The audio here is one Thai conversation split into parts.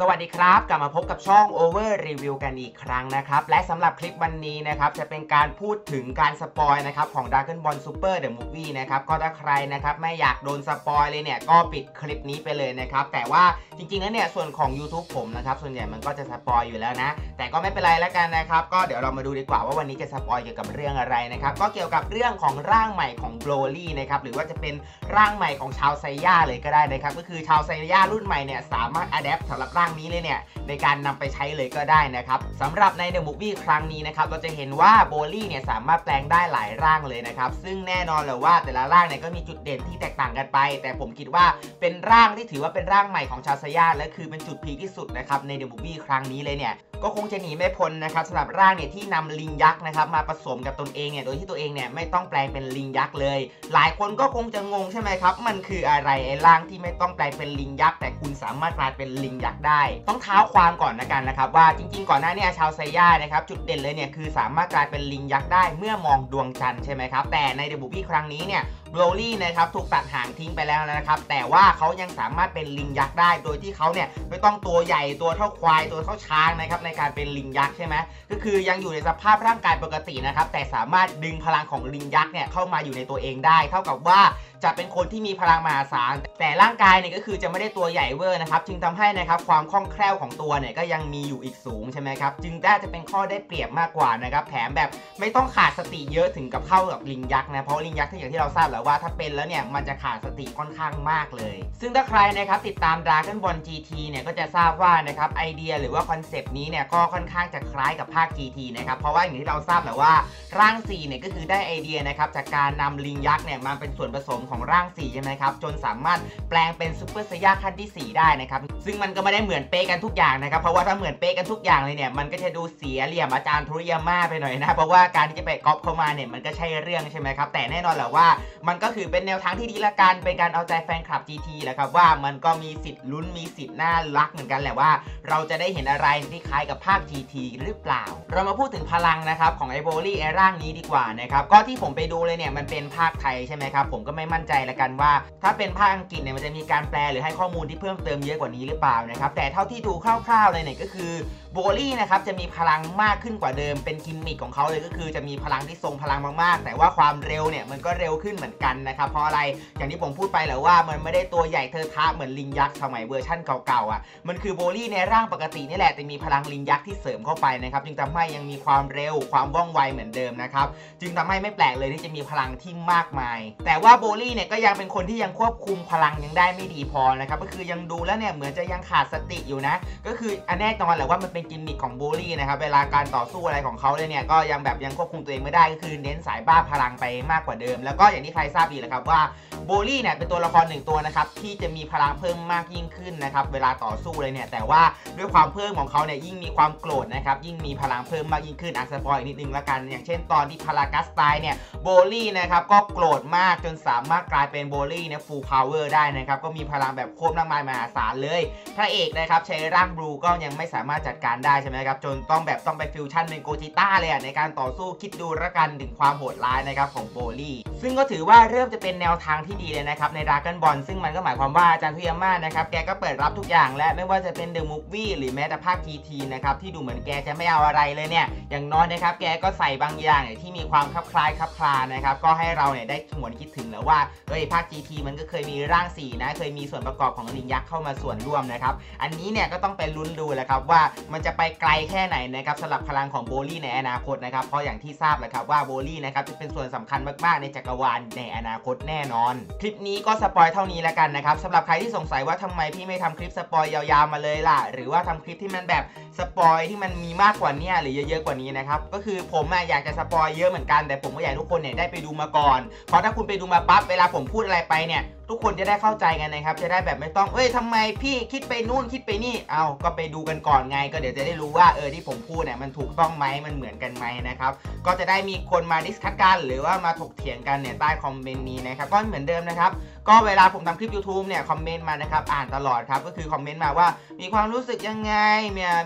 สวัสดีครับกลับมาพบกับช่อง Over Review กันอีกครั้งนะครับและสำหรับคลิปวันนี้นะครับจะเป็นการพูดถึงการสปอยนะครับของ Dragon Ball Super The Movie นะครับก็ถ้าใครนะครับไม่อยากโดนสปอยเลยเนี่ยก็ปิดคลิปนี้ไปเลยนะครับแต่ว่าจริงๆแล้วเนี่ยส่วนของ YouTube ผมนะครับส่วนใหญ่มันก็จะสปอยอยู่แล้วนะแต่ก็ไม่เป็นไรแล้วกันนะครับก็เดี๋ยวเรามาดูดีกว่าว่าวันนี้จะสปอยเกี่ยวกับเรื่องอะไรนะครับก็เกี่ยวกับเรื่องของร่างใหม่ของโบรลี่นะครับหรือว่าจะเป็นร่างใหม่ของชาวไซย่าเลยก็ได้นะครับก็คือชาวไซย่ารุ่นใหม่เนี่ยสามารถอัดแอปสำหรับร่างนี้เลยเนี่ยในการนำไปใช้เลยก็ได้นะครับสำหรับใน The Movie ครั้งนี้นะครับเราจะเห็นว่าโบลี่เนี่ยสามารถแปลงได้หลายร่างเลยนะครับซึ่งแน่นอนเลยว่าแต่ละร่างเนี่ยก็มีจุดเด่นที่แตกต่างกันไปแต่ผมคิดว่าเป็นร่างที่ถือว่าเป็นร่างใหม่ของชาวไซย่าและคือเป็นจุดพีคที่สุดนะครับใน The Movie ครั้งนี้เลยเนี่ยก็คงจะหนีไม่พ้นนะครับสำหรับร่างเนี่ยที่นำลิงยักษ์นะครับมาผสมกับตนเองเนี่ยโดยที่ตัวเองเนี่ยไม่ต้องแปลงเป็นลิงยักษ์เลยหลายคนก็คงจะงงใช่ไหมครับมันคืออะไรไอ้ร่างที่ไม่ต้องแปลงเป็นลิงยักษ์แต่คุณสามารถกลายเป็นลิงยักษ์ได้ต้องเท้าความก่อนนะกันนะครับว่าจริงๆก่อนหน้านี้ชาวไซย่านะครับจุดเด่นเลยเนี่ยคือสามารถกลายเป็นลิงยักษ์ได้เมื่อมองดวงจันทร์ใช่ไหมครับแต่ในเดอะมูฟวี่ครั้งนี้เนี่ยโบรลี่นะครับถูกตัดหางทิ้งไปแล้วนะครับแต่ว่าเขายังสามารถเป็นลิงยักษ์ได้โดยที่เขาเนี่ยไม่ต้องตัวใหญ่ตัวเท่าควายตัวเท่าช้างนะครับในการเป็นลิงยักษ์ใช่ไหมก็คือยังอยู่ในสภาพร่างกายปกตินะครับแต่สามารถดึงพลังของลิงยักษ์เนี่ยเข้ามาอยู่ในตัวเองได้เท่ากับว่าจะเป็นคนที่มีพลังมหาศาลแต่ร่างกายเนี่ยก็คือจะไม่ได้ตัวใหญ่เวอร์นะครับจึงทำให้นะครับความคล่องแคล่วของตัวเนี่ยก็ยังมีอยู่อีกสูงใช่ไหมครับจึงน่าจะเป็นข้อได้เปรียบมากกว่านะครับแถมแบบไม่ต้องขาดสติเยอะถึงกับเข้ากับลิงยักษ์นะเพราะลิงยักษ์ที่อย่างที่เราทราบแล้วว่าถ้าเป็นแล้วเนี่ยมันจะขาดสติค่อนข้างมากเลยซึ่งถ้าใครนะครับติดตาม Dragon Ball GT เนี่ยก็จะทราบว่านะครับไอเดียหรือว่าคอนเซปต์นี้เนี่ยก็ค่อนข้างจะคล้ายกับภาค GT นะครับเพราะว่าอย่างที่เราทราบแล้วว่าร่าง4เนี่ยก็คือได้ไอเดียนะครับจากการนำลิงยักษ์เนี่ยมาเป็นส่วนผสมของร่าง4ใช่ไหมครับจนสามารถแปลงเป็นซูเปอร์ไซย่าขั้นที่4ได้นะครับซึ่งมันก็ไม่ได้เหมือนเป๊ะกันทุกอย่างนะครับเพราะว่าถ้าเหมือนเป๊ะกันทุกอย่างเลยเนี่ยมันก็จะดูเสียเหลี่ยมอาจารย์ทุริยาม่าไปหน่อยนะเพราะว่าการที่จะไปก๊อปเข้ามาเนี่ยมันก็ใช่เรื่องใช่ไหมครับแต่แน่นอนแหละว่ามันก็คือเป็นแนวทางที่ดีละกันเป็นการเอาใจแฟนคลับ GT แหละครับว่ามันก็มีสิทธิ์ลุ้นมีสิทธิ์น่ารักเหมือนกันแหละว่าเราจะได้เห็นอะไรที่คล้ายกับภาค GT หรือเปล่าเรามาพูดถึงพลังนะครับของไอโบลี่ไอร่างนี้ดีกว่านะครับก็ที่ผมไปดูเลยเนี่ยมันเป็นภาคไทยใช่ไหมครับผมก็ไม่มั่นใจละกันว่าถ้าเป็นภาคอังกฤษเนี่ยมันจะมีการแปลหรือให้ข้อมูลที่เพิ่มเติมเยอะกว่านี้หรือเปล่านะครับแต่เท่าที่ดูคร่าวๆเลยเนี่ยก็คือโบลี่นะครับจะมีพลังมากขึ้นกว่าเดิมเป็นกิมมิคของเขาเลยก็คือจะมีพลังที่ทรงพลังมากๆแต่ว่าความเร็วเนี่ยมันก็เร็วขึ้นเหมือนกันนะครับเพราะอะไรอย่างที่ผมพูดไปแล้วว่ามันไม่ได้ตัวใหญ่เทอะทะเหมือนลิงยักษ์สมัยเวอร์ชั่นเก่าๆอ่ะมันคือโบลี่ในร่างปกตินี่แหละแต่มีพลังลิงยักษ์ที่เสริมเข้าไปนะครับจึงทำให้ยังมีความเร็วความว่องไวเหมือนเดิมนะครับจึงทำให้ไม่แปลกเลยที่จะมีพลังที่มากมายแต่ว่าโบลี่เนี่ยก็ยังเป็นคนที่ยังควบคุมพลังยังได้ไม่ดีพอนะครับก็คือยังดูแล้วเนี่ยเหมือนจะยังขาดสติอยู่นะก็คือแน่นอนแหละว่ามันเป็นกิมมิคของโบลี่นะครับเวลาการต่อสู้อะไรของเขาเลยเนี่ยก็ยังแบบยังควบคุมตัวเองไม่ได้ก็คือเน้นสายบ้าพลังไปมากกว่าเดิมแล้วก็อย่างที่ใครทราบดีแหละครับว่าโบลี่เนี่ยเป็นตัวละครหนึ่งตัวนะครับที่จะมีพลังเพิ่มมากยิ่งขึ้นนะครับเวลาต่อสู้เลยเนี่ยแต่ว่าด้วยความเพิ่มของเขาเนี่ยยิ่งมีความโกรธนะครับยิ่งมีพลังเพิ่มมากยิ่งขึ้นอักสปอยนิดนึงละกันอย่างเช่นตอนที่พารากัสตายเนี่ยโบลี่นะครับก็โกรธมากจนสามารถกลายเป็นโบลี่เนี่ยฟูลพาวเวอร์ได้นะครับก็มีพลังแบบโคตรมากมายมหาศาลเลยพระเอกนะครับใช้ร่างบลูก็ยังไม่สามารถจัดการได้ใช่ไหมครับจนต้องไปฟิวชั่นเป็นโกจิต้าเลยในการต่อสู้คิดดูละกันถึงความโหดร้ายนะครับของโบลี่ซึ่งก็ถือว่าเริ่มจะเป็นแนวทางที่ดีเลยนะครับใน Dragon Ball ซึ่งมันก็หมายความว่าอาจารย์ทุริยาม่านะครับแกก็เปิดรับทุกอย่างและไม่ว่าจะเป็น The Movie หรือแม้แต่ภาค GT นะครับที่ดูเหมือนแกจะไม่เอาอะไรเลยเนี่ยอย่างน้อยนะครับแกก็ใส่บางอย่างที่มีความคลับคล้ายคลับคลานะครับก็ให้เราเนี่ยได้หวนคิดถึงแล้วว่าเฮ้ยภาค GT มันก็เคยมีร่าง4นะเคยมีส่วนประกอบของลิงยักษ์เข้ามาส่วนร่วมนะครับอันนี้เนี่ยก็ต้องไปลุ้นดูแหละครับว่ามันจะไปไกลแค่ไหนนะครับสำหรับพลังของโบลี่ในอนาคตนะครับเพราะอย่างที่ทราบแหละครับว่าโบลี่นะครับจะเป็นส่วนสำคัญมากๆในจักรวาลในอนาคตแน่นอนคลิปนี้ก็สปอยเท่านี้แล้วกันนะครับสำหรับใครที่สงสัยว่าทำไมพี่ไม่ทำคลิปสปอยยาวๆมาเลยล่ะหรือว่าทำคลิปที่มันแบบสปอยที่มันมีมากกว่านี้หรือเยอะๆกว่านี้นะครับก็คือผมอยากจะสปอยเยอะเหมือนกันแต่ผมก็อยากทุกคนเนี่ยได้ไปดูมาก่อนเพราะถ้าคุณไปดูมาปั๊บเวลาผมพูดอะไรไปเนี่ยทุกคนจะได้เข้าใจกันนะครับจะได้แบบไม่ต้องเอ้ยทำไมพี่คิดไปนู่นคิดไปนี่เอาก็ไปดูกันก่อนไงก็เดี๋ยวจะได้รู้ว่าที่ผมพูดเนี่ยมันถูกต้องไหมมันเหมือนกันไหมนะครับก็จะได้มีคนมาดิสคัสกันหรือว่ามาถกเถียงกันเนี่ยใต้คอมเมนต์นี้นะครับก็เหมือนเดิมนะครับ ก็เวลาผมทำคลิป YouTube เนี่ยคอมเมนต์มานะครับอ่านตลอดครับก็คือคอมเมนต์มาว่ามีความรู้สึกยังไง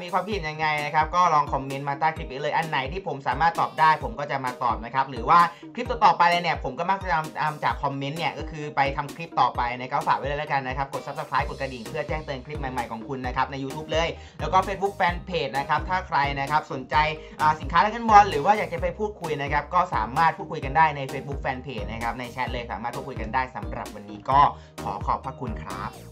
มีความคิดยังไงนะครับก็ลองคอมเมนต์มาใต้คลิปนี้เลยอันไหนที่ผมสามารถตอบได้ผมก็จะมาตอบนะครับหรือว่าคลิปต่อไปเลยเนี่ยผมก็มักจะนำจากคอมเมนต์เนี่ยก็คือไปทำคลิปต่อไปนะครับฝากไว้เลยแล้วกันนะครับกด Subscribe กดกระดิ่งเพื่อแจ้งเตือนคลิปใหม่ๆของคุณนะครับใน YouTube เลยแล้วก็ Facebook Fanpage นะครับถ้าใครนะครับสนใจสินค้าและกันบอลหรือว่าอยากจะไปพูดคุยนะครับก็สามารถพูดคุยกันได้ใน Facebook Fanpage นะครับในแชทเลยสามารถพูดคุยกันได้สำหรับวันนี้ก็ขอขอบพระคุณครับ